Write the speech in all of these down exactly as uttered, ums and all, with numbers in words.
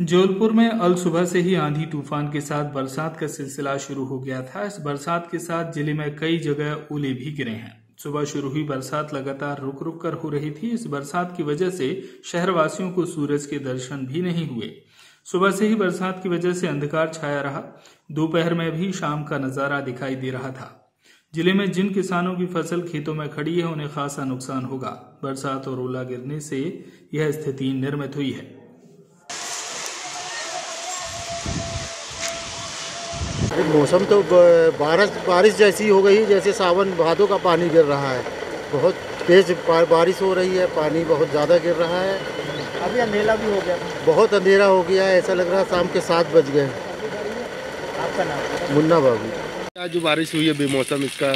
जबलपुर में अल सुबह से ही आंधी तूफान के साथ बरसात का सिलसिला शुरू हो गया था। इस बरसात के साथ जिले में कई जगह ओले भी गिरे हैं। सुबह शुरू हुई बरसात लगातार रुक रुक कर हो रही थी। इस बरसात की वजह से शहरवासियों को सूरज के दर्शन भी नहीं हुए। सुबह से ही बरसात की वजह से अंधकार छाया रहा। दोपहर में भी शाम का नजारा दिखाई दे रहा था। जिले में जिन किसानों की फसल खेतों में खड़ी है उन्हें खासा नुकसान होगा। बरसात और ओला गिरने से यह स्थिति निर्मित हुई है। मौसम तो बारिश बारिश जैसी हो गई, जैसे सावन भादों का पानी गिर रहा है। बहुत तेज बारिश हो रही है, पानी बहुत ज़्यादा गिर रहा है। अभी अंधेरा भी हो गया, बहुत अंधेरा हो गया है। ऐसा लग रहा है शाम के सात बज गए। आपका नाम? मुन्ना बाबू। आज जो बारिश हुई है बेमौसम, इसका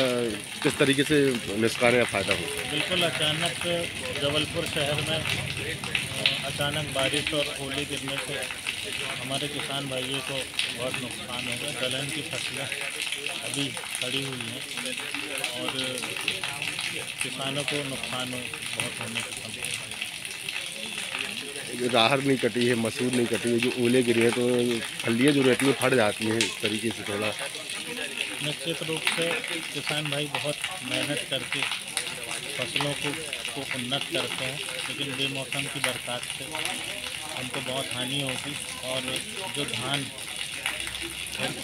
किस तरीके से नुकसान या फायदा हो? बिल्कुल अचानक जबलपुर शहर में अचानक बारिश और ओले गिरने से हमारे किसान भाइयों को बहुत नुकसान हो गया। दलहन की फसलें अभी खड़ी हुई हैं और किसानों को नुकसान हो, बहुत होने का संभावना। राहर नहीं कटी है, मसूर नहीं कटी है। जो ओले गिरे हैं तो फलियाँ जो रहती हैं फट जाती हैं इस तरीके से। थोड़ा निश्चित रूप से किसान भाई बहुत मेहनत करके फसलों को को उन्नत करते हैं, लेकिन बेमौसम की बरसात से उनको बहुत हानि होगी। और जो धान